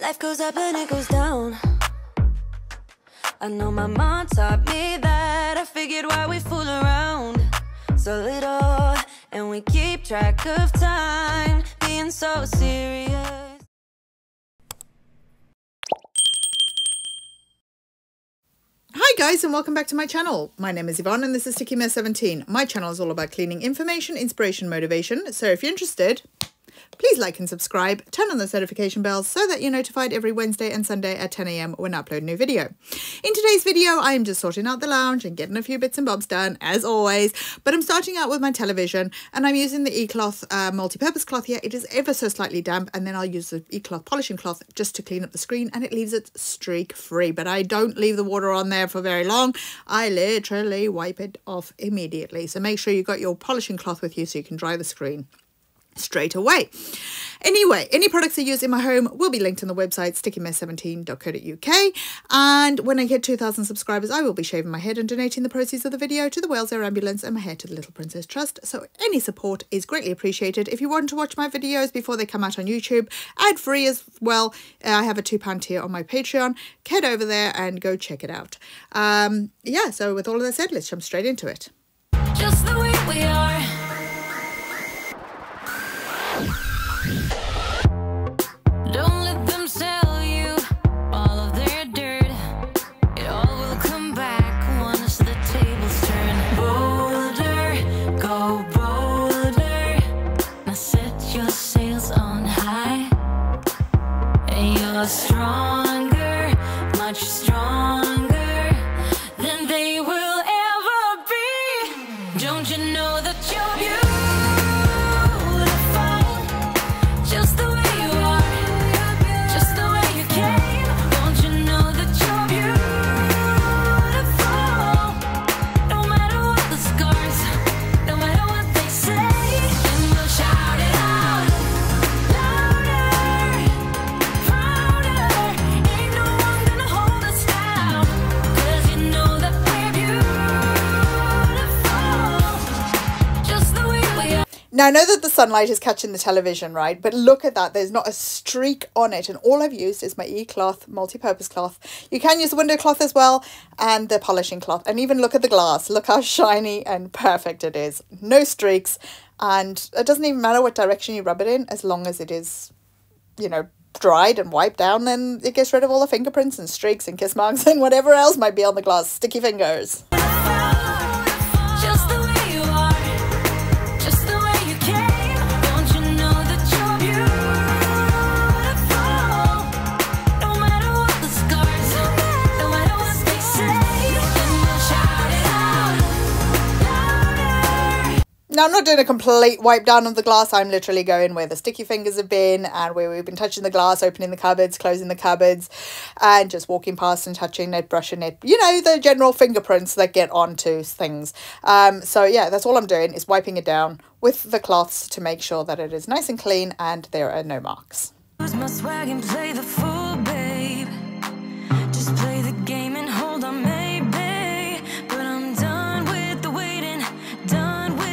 Life goes up and it goes down. I know my mom taught me that. I figured why we fool around so little, and we keep track of time, being so serious. Hi guys, and welcome back to my channel. My name is Yvonne and this is stickymess17. My channel is all about cleaning, information, inspiration, motivation. So if you're interested, please like and subscribe, turn on the notification bell so that you're notified every Wednesday and Sunday at 10 AM when I upload a new video. In today's video, I am just sorting out the lounge and getting a few bits and bobs done, as always, but I'm starting out with my television, and I'm using the e-cloth multi-purpose cloth here. It is ever so slightly damp, and then I'll use the e-cloth polishing cloth just to clean up the screen, and it leaves it streak-free, but I don't leave the water on there for very long. I literally wipe it off immediately, so make sure you've got your polishing cloth with you so you can dry the screen straight away. Anyway, any products I use in my home will be linked on the website stickymess17.co.uk, and when I hit 2,000 subscribers, I will be shaving my head and donating the proceeds of the video to the Wales Air Ambulance and my hair to the Little Princess Trust, so any support is greatly appreciated. If you want to watch my videos before they come out on YouTube, ad-free as well, I have a £2 tier on my Patreon. Head over there and go check it out. Yeah, so with all of that said, let's jump straight into it. Just the way we are. Don't let them sell you all of their dirt. It all will come back once the tables turn. Bolder, go bolder. Now set your sails on high. And you're stronger, much stronger than they will ever be. Don't you know that you're beautiful? Now, I know that the sunlight is catching the television, right? But look at that. There's not a streak on it. And all I've used is my e-cloth, multi-purpose cloth. You can use the window cloth as well, and the polishing cloth. And even look at the glass. Look how shiny and perfect it is. No streaks. And it doesn't even matter what direction you rub it in, as long as it is, you know, dried and wiped down, then it gets rid of all the fingerprints and streaks and kiss marks and whatever else might be on the glass. Sticky fingers. Now, I'm not doing a complete wipe down of the glass. I'm literally going where the sticky fingers have been and where we've been touching the glass, opening the cupboards, closing the cupboards, and just walking past and touching it, brushing it. You know, the general fingerprints that get onto things. So yeah, that's all I'm doing, is wiping it down with the cloths to make sure that it is nice and clean and there are no marks. Lose my swag and play the fool, babe. Just play the game and hold on, maybe. But I'm done with the waiting, done with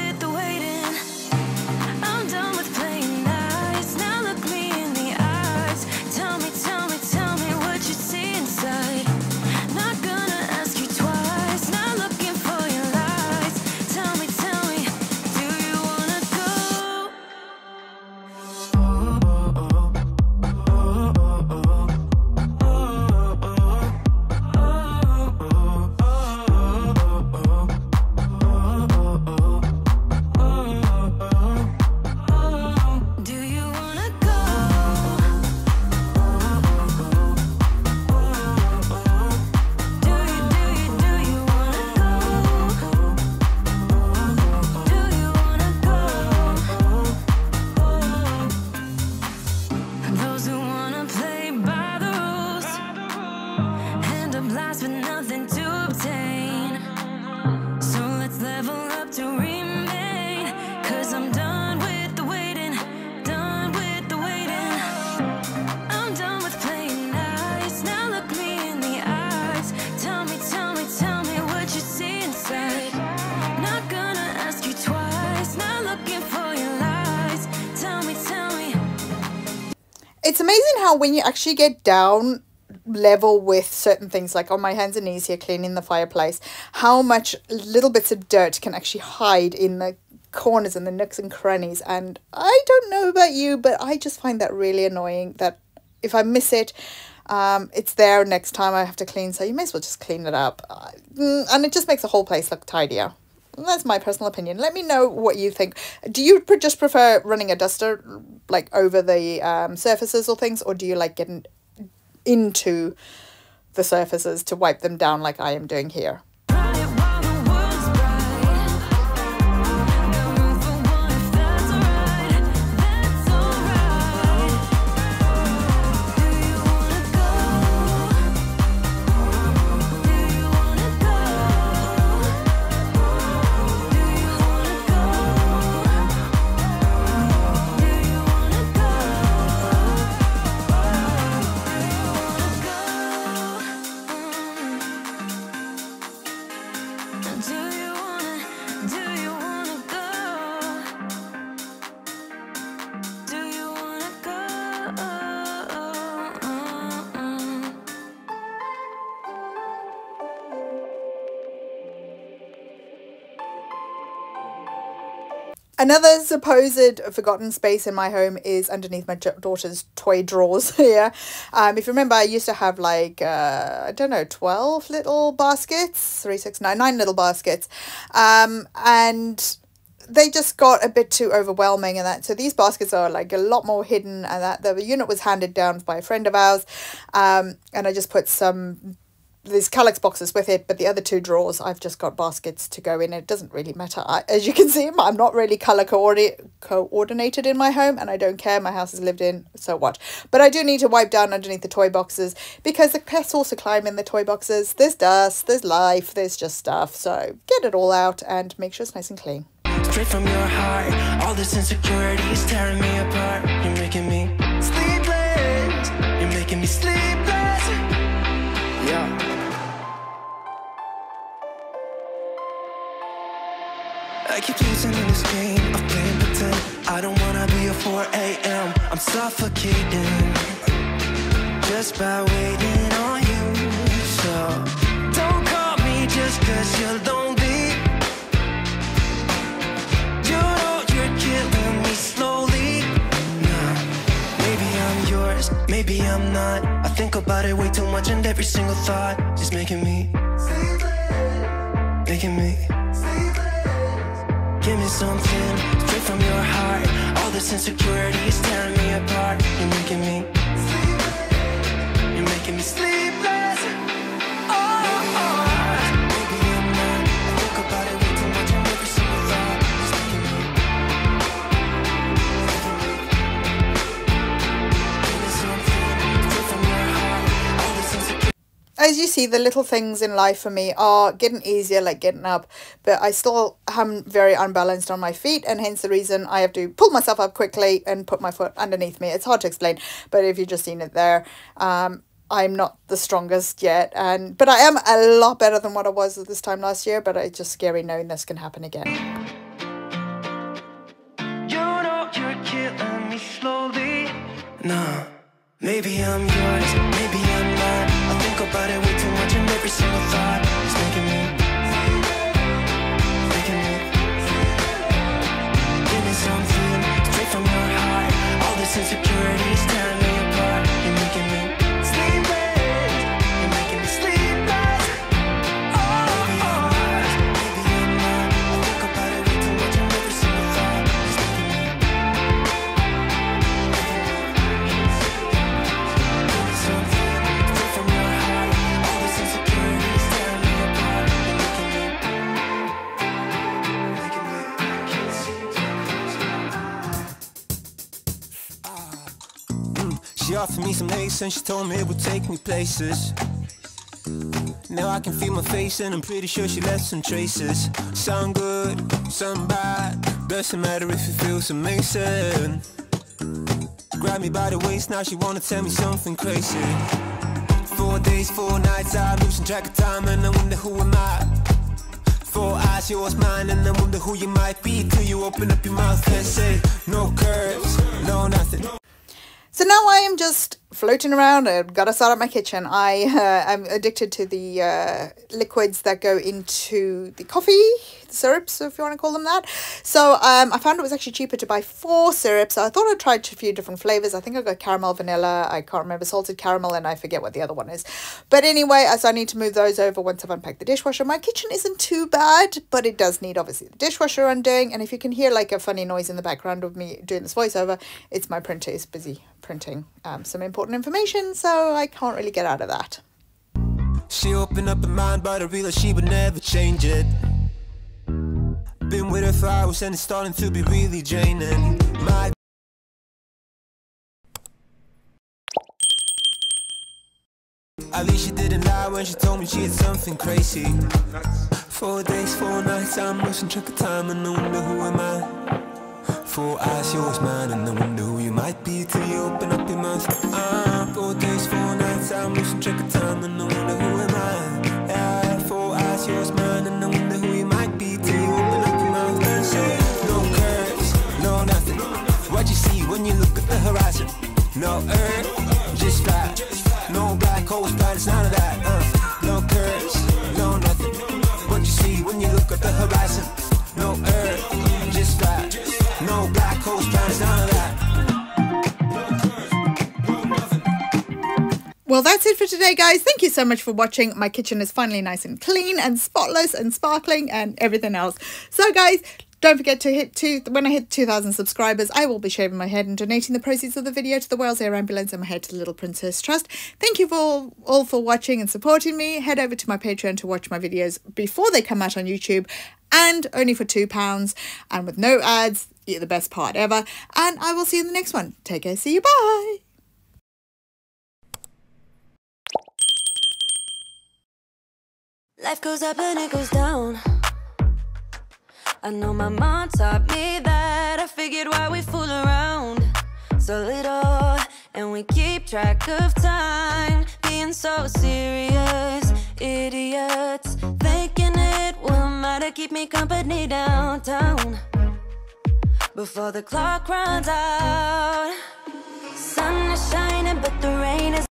It's amazing how when you actually get down level with certain things, like on my hands and knees here cleaning the fireplace, how much little bits of dirt can actually hide in the corners and the nooks and crannies. And I don't know about you, but I just find that really annoying, that if I miss it, it's there next time I have to clean, so you may as well just clean it up. And it just makes the whole place look tidier. That's my personal opinion. Let me know what you think. Do you just prefer running a duster like over the surfaces or things, or do you like getting into the surfaces to wipe them down like I am doing here? Another supposed forgotten space in my home is underneath my daughter's toy drawers here. If you remember, I used to have like, I don't know, 12 little baskets, 3, 6, 9 little baskets. And they just got a bit too overwhelming and that. So these baskets are like a lot more hidden, and that the unit was handed down by a friend of ours. And I just put some... There's Kallax boxes with it, but the other two drawers, I've just got baskets to go in. It doesn't really matter. As you can see, I'm not really colour coordinated in my home, and I don't care. My house is lived in, so what? But I do need to wipe down underneath the toy boxes, because the pests also climb in the toy boxes. There's dust, there's life, there's just stuff. So get it all out and make sure it's nice and clean. Straight from your heart, all this insecurity is tearing me apart. You're making me sleepless. You're making me sleepless. Yeah. I keep losing in this game, I'm playing pretend. I don't wanna be a 4 AM, I'm suffocating just by waiting on you. So don't call me just cause you're lonely. You know you're killing me slowly. Nah, maybe I'm yours, maybe I'm not. I think about it way too much, and every single thought is making me sleepless. Making me sleepless. Give me something straight from your heart. All this insecurity is tearing me apart. You're making me sleepless. You're making me sleepless. As you see, the little things in life for me are getting easier, like getting up, but I still am very unbalanced on my feet, and hence the reason I have to pull myself up quickly and put my foot underneath me. It's hard to explain, but if you've just seen it there, I'm not the strongest yet, but I am a lot better than what I was at this time last year, but it's just scary knowing this can happen again. You know you're killing me slowly. Nah, maybe I'm yours, maybe I'm not. But I way too much, and every single thought is making me sleepless. Making me sleepless. Give me something straight from your heart. All this insecurity is tearing me apart. You're making me sleepless. You're making me sleepless. Oh, maybe I'm not. I think about it way too much, and every single thought is making me sleepless. Give me something. She offered me some lace and she told me it would take me places. Now I can feel my face and I'm pretty sure she left some traces. Some good, some bad, doesn't matter if it feels amazing. Grab me by the waist, now she wanna tell me something crazy. 4 days, 4 nights, I'm losing track of time and I wonder who am I? 4 eyes, yours, mine, and I wonder who you might be till you open up your mouth and say, no curves, no nothing. So now I am just floating around. I've got to sort out my kitchen. I'm addicted to the liquids that go into the coffee, the syrups, if you want to call them that. So I found it was actually cheaper to buy 4 syrups. I thought I tried a few different flavors. I think I got caramel, vanilla, I can't remember, salted caramel, and I forget what the other one is. But anyway, so I need to move those over once I've unpacked the dishwasher. My kitchen isn't too bad, but it does need, obviously, the dishwasher undoing. And if you can hear like a funny noise in the background of me doing this voiceover, it's my printer is busy printing some important information, so I can't really get out of that. She opened up her mind, but I realized she would never change it. Been with her for hours and it's starting to be really draining. My at least she didn't lie when she told me she had something crazy. 4 days, 4 nights, I'm losing track of time and I wonder who am I. 4 eyes, yours, mine, and I wonder who you might be till you open up your mouth. 4 days, 4 nights, I'm losing track of time, and I wonder who am I. 4 eyes, yours, mine, and I wonder who you might be till you open up your mouth and say, no curves, no nothing. What you see when you look at the horizon? No earth, just flat. No black holes, but it's none of that. No curves, no nothing. What you see when you look at the horizon? No earth, just flat. No black holes, planets, none of that. Well, that's it for today, guys. Thank you so much for watching. My kitchen is finally nice and clean and spotless and sparkling and everything else. So, guys, don't forget to hit when I hit 2,000 subscribers, I will be shaving my head and donating the proceeds of the video to the Wales Air Ambulance and my hair to the Little Princess Trust. Thank you all for watching and supporting me. Head over to my Patreon to watch my videos before they come out on YouTube, and only for £2 and with no ads. You're the best part ever, and I will see you in the next one. Take care, see you, bye. Life goes up and it goes down. I know my mom taught me that. I figured why we fool around so little, and we keep track of time, being so serious, idiots, thinking it will matter. Keep me company downtown before the clock runs out. Sun is shining but the rain is